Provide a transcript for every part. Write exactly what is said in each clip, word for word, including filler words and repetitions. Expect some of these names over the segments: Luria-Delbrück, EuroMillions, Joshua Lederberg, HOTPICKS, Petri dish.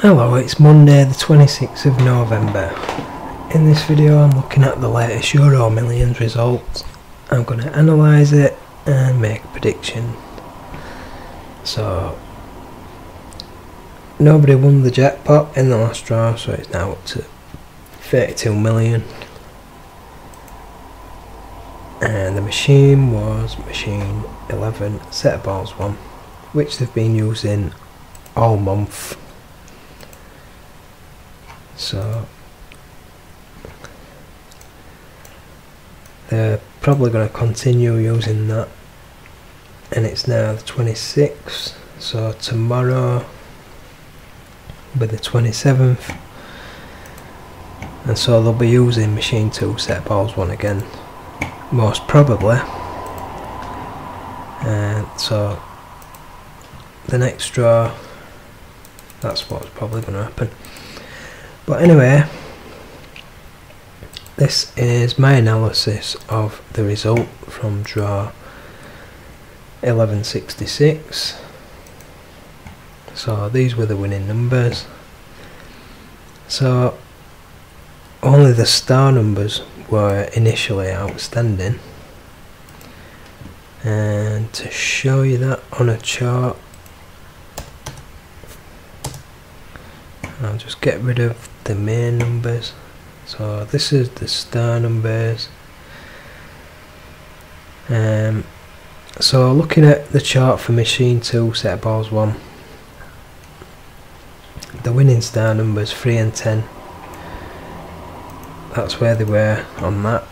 Hello, it's Monday the twenty-sixth of November. In this video I'm looking at the latest EuroMillions results. I'm going to analyse it and make a prediction. So, nobody won the jackpot in the last draw, so it's now up to thirty-two million. And the machine was machine eleven, set of balls one, which they've been using all month. So they're probably going to continue using that, and it's now the twenty-sixth, so tomorrow will be the twenty-seventh, and so they'll be using machine two, set balls one again, most probably. And so the next draw, that's what's probably going to happen. But anyway, this is my analysis of the result from draw eleven sixty-six. So these were the winning numbers. So only the star numbers were initially outstanding. And to show you that on a chart, I'll just get rid of the main numbers. So this is the star numbers. Um, so looking at the chart for machine two, set of balls one, the winning star numbers three and ten, that's where they were on that.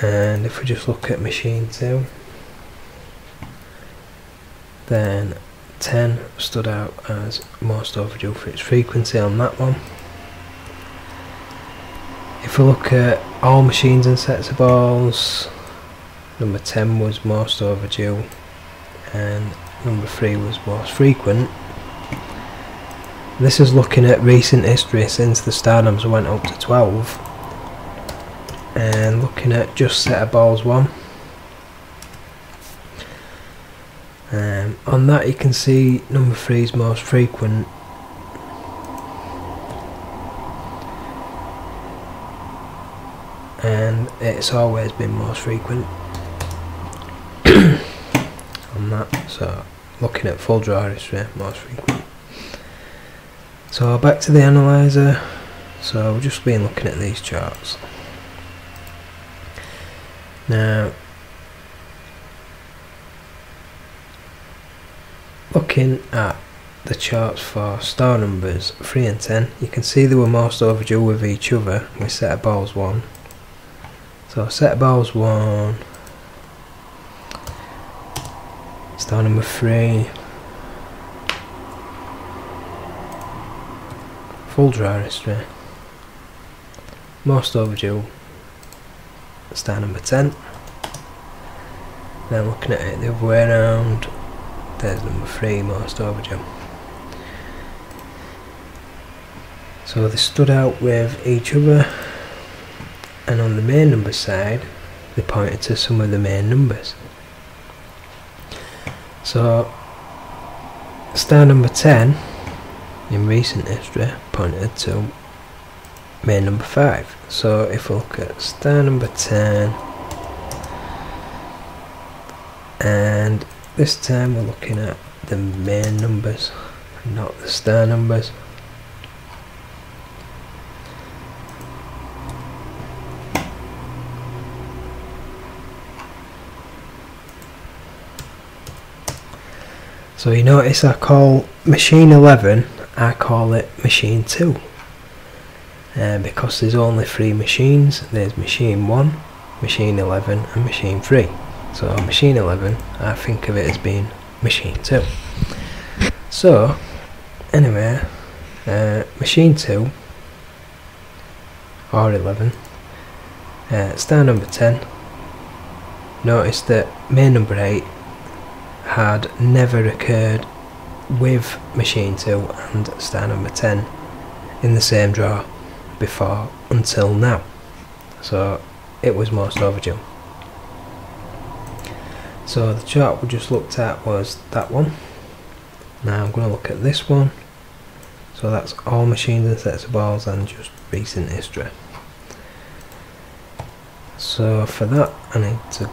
And if we just look at machine two, then ten stood out as most overdue for its frequency on that one. If we look at all machines and sets of balls, number ten was most overdue and number three was most frequent. This is looking at recent history since the star numbers went up to twelve, and looking at just set of balls one. Um, on that you can see number three is most frequent, and it's always been most frequent on that. So looking at full draw history, most frequent. So back to the analyzer. So we've just been looking at these charts now. Looking at the charts for star numbers three and ten, you can see they were most overdue with each other with set of balls one. So set of balls one, star number three, full draw history, most overdue star number ten. Then looking at it the other way around, there's number three, most overdue. So they stood out with each other, and on the main number side they pointed to some of the main numbers. So star number ten in recent history pointed to main number five. So if we look at star number ten, and this time we're looking at the main numbers, not the star numbers. So you notice I call machine eleven, I call it machine two, uh, because there's only three machines. There's machine one, machine eleven and machine three. So machine eleven, I think of it as being machine two. So anyway, uh, machine two or eleven, uh, star number ten, notice that main number eight had never occurred with machine two and star number ten in the same draw before until now. So it was most overdue. So the chart we just looked at was that one. Now I'm going to look at this one, So that's all machines and sets of balls and just recent history. So for that I need to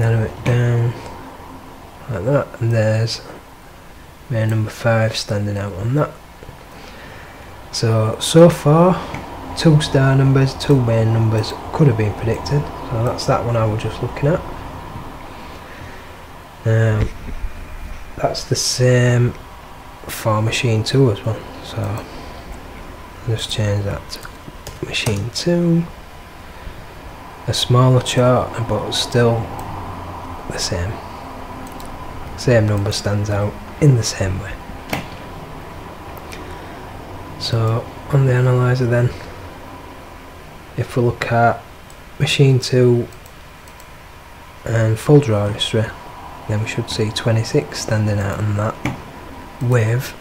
narrow it down like that, and there's main number five standing out on that. So, so far two star numbers, two main numbers could have been predicted, so that's that one I was just looking at. Um, that's the same for machine two as well, so I'll just change that to machine two. A smaller chart, but still the same. Same number stands out in the same way. So on the analyzer then, if we look at machine two and full draw history, then we should see twenty-six standing out on that with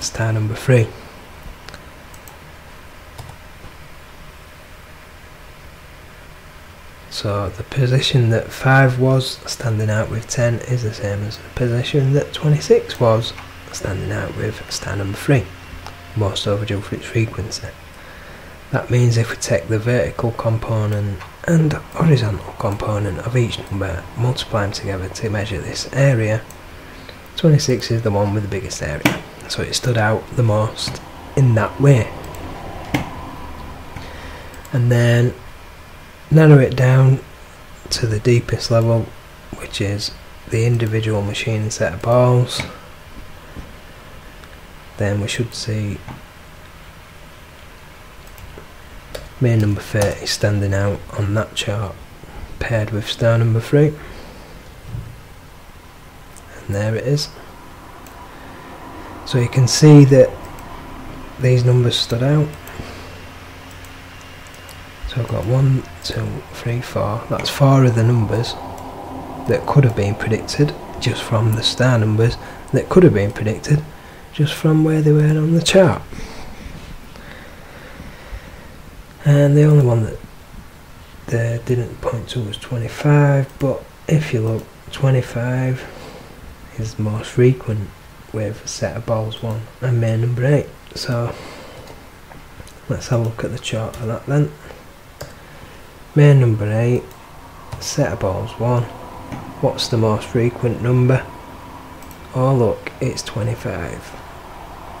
star number three. So the position that five was standing out with ten is the same as the position that twenty-six was standing out with star number three, most overdue for its frequency. That means if we take the vertical component and horizontal component of each number, multiply them together to measure this area, twenty-six is the one with the biggest area, so it stood out the most in that way. And then narrow it down to the deepest level, which is the individual machine and set of balls, then we should see main number thirty standing out on that chart paired with star number three, and there it is. So you can see that these numbers stood out. So I've got one, two, three, four. That's four of the numbers that could have been predicted just from the star numbers that could have been predicted just from where they were on the chart. And the only one that they didn't point to was twenty-five, but if you look, twenty-five is the most frequent with a set of balls one and main number eight. So let's have a look at the chart for that then. Main number eight, set of balls one, what's the most frequent number? Oh look, it's twenty-five.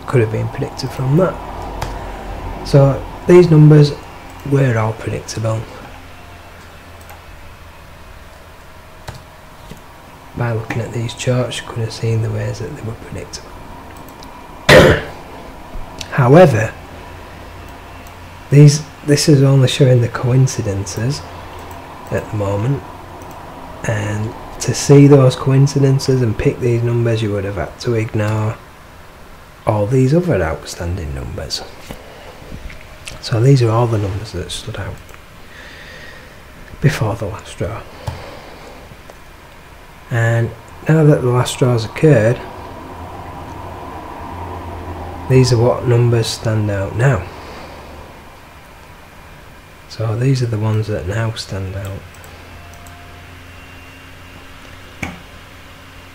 Could have been predicted from that. So these numbers were all predictable by looking at these charts. You could have seen the ways that they were predictable. However, these This is only showing the coincidences at the moment, and to see those coincidences and pick these numbers you would have had to ignore all these other outstanding numbers. So these are all the numbers that stood out before the last draw, and now that the last draw has occurred, these are what numbers stand out now. So these are the ones that now stand out.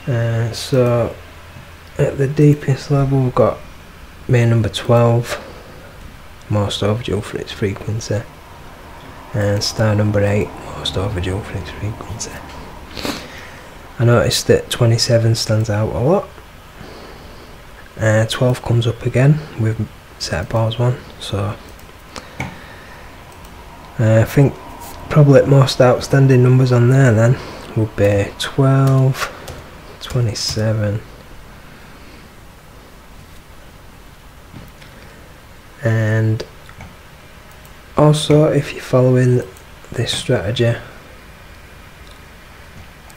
Uh, so at the deepest level we've got main number twelve, most overdue for its frequency, and star number eight, most overdue for its frequency. I noticed that twenty-seven stands out a lot. Uh, twelve comes up again with set of balls one, so Uh, I think probably the most outstanding numbers on there then would be twelve, twenty-seven, and also if you're following this strategy,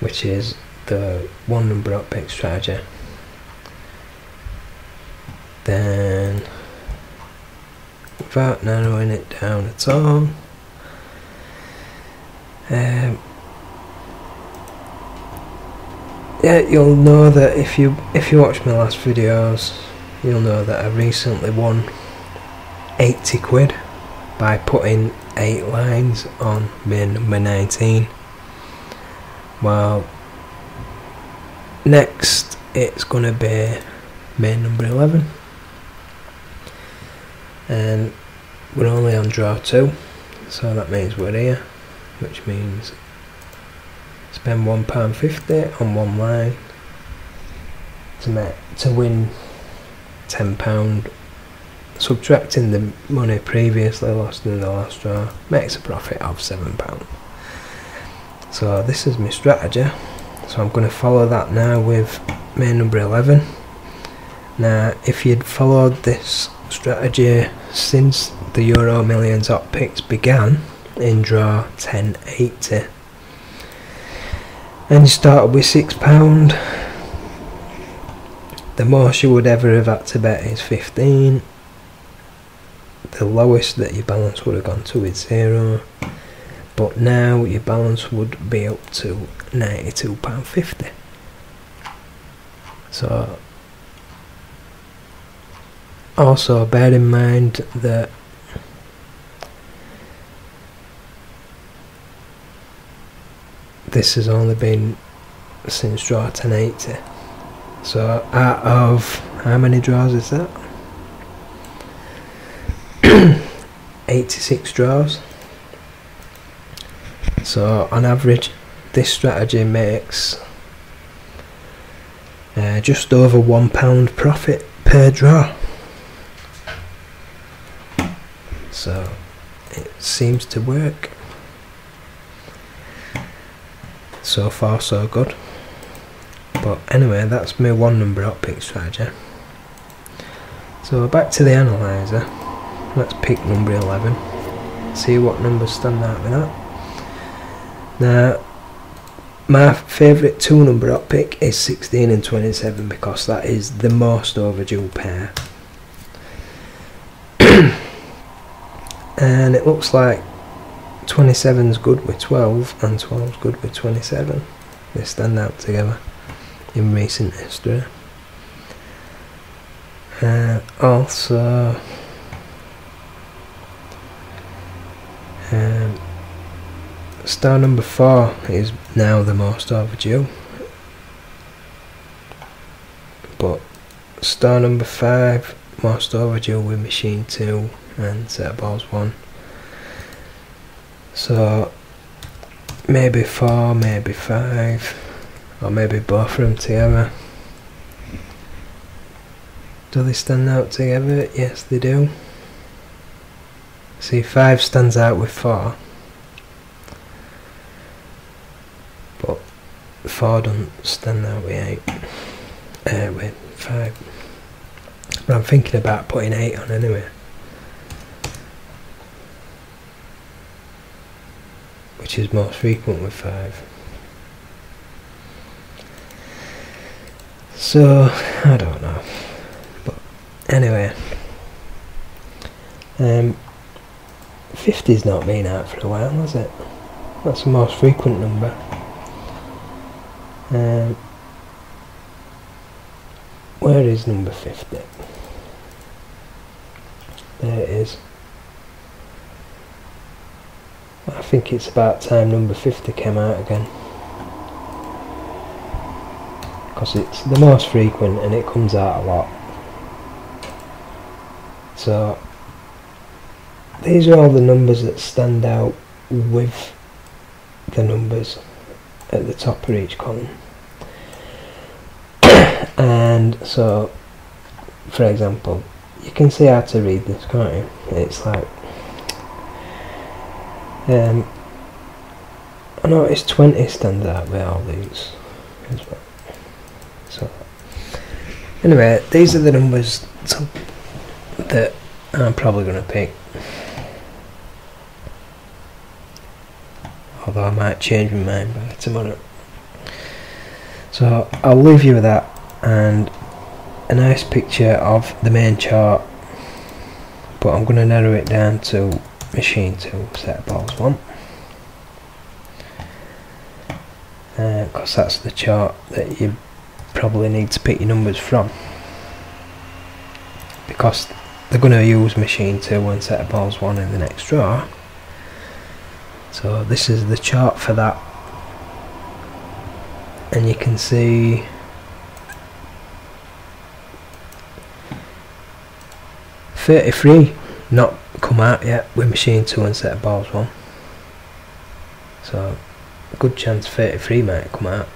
which is the one number HOTPICKS strategy, then without narrowing it down at all, Um, yeah, you'll know that if you if you watch my last videos, you'll know that I recently won eighty quid by putting eight lines on main number nineteen. Well, next it's gonna be main number eleven, and we're only on draw two, so that means we're here, which means spend one pound fifty on one line to make, to win ten pounds. Subtracting the money previously lost in the last draw makes a profit of seven pounds. So this is my strategy. So I'm going to follow that now with main number eleven. Now if you'd followed this strategy since the Euro Millions hot picks began in draw ten eighty, and you started with six pounds, the most you would ever have had to bet is fifteen. The lowest that your balance would have gone to is zero, but now your balance would be up to ninety-two pounds fifty. So also bear in mind that this has only been since draw ten eighty, so out of how many draws is that? eighty-six draws. So on average this strategy makes uh, just over one pound profit per draw, so it seems to work. So far so good, but anyway, that's my one number hot pick strategy. So back to the analyzer. Let's pick number eleven, see what numbers stand out with that. Now my favourite two number hot pick is sixteen and twenty-seven, because that is the most overdue pair. And it looks like twenty-seven's good with twelve and twelve's good with twenty-seven. They stand out together in recent history. And also Um, star number four is now the most overdue, but star number five most overdue with machine two and set of balls one. So maybe four, maybe five, or maybe both of them together. Do they stand out together? Yes, they do. See, five stands out with four, but four doesn't stand out with eight, uh, with five. But I'm thinking about putting eight on anyway, which is most frequent with five. So I don't know, but anyway, um. fifty's not been out for a while, has it? That's the most frequent number. Um, where is number fifty? There it is. I think it's about time number fifty came out again, because it's the most frequent and it comes out a lot. So these are all the numbers that stand out with the numbers at the top of each column. And so, for example, you can see how to read this, can't you? It's like, um, I noticed twenty stands out with all these as well. So, anyway, these are the numbers that I'm probably going to pick. Although I might change my mind by tomorrow. So I'll leave you with that, and a nice picture of the main chart, but I'm going to narrow it down to machine two, set of balls one, because uh, that's the chart that you probably need to pick your numbers from, because they're going to use machine two and set of balls one in the next draw. So this is the chart for that, and you can see thirty-three not come out yet with machine two and set of balls one, so good chance thirty-three might come out.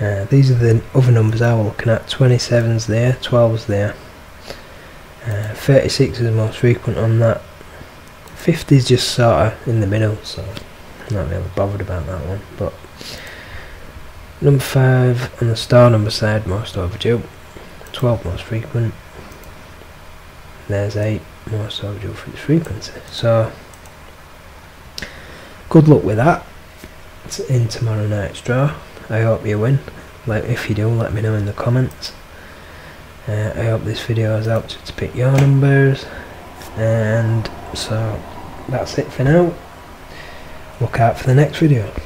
Uh, these are the other numbers I was looking at. Twenty-sevens there, twelves there, uh, thirty-six is the most frequent on that. Fifty is just sort of in the middle, so I'm not really bothered about that one. But number five on the star number side, most overdue, twelve most frequent. There's eight most overdue for its frequency, so good luck with that. It's in tomorrow night's draw. I hope you win. Like, if you do, let me know in the comments. uh, I hope this video has helped you to pick your numbers, and so that's it for now. Look out for the next video.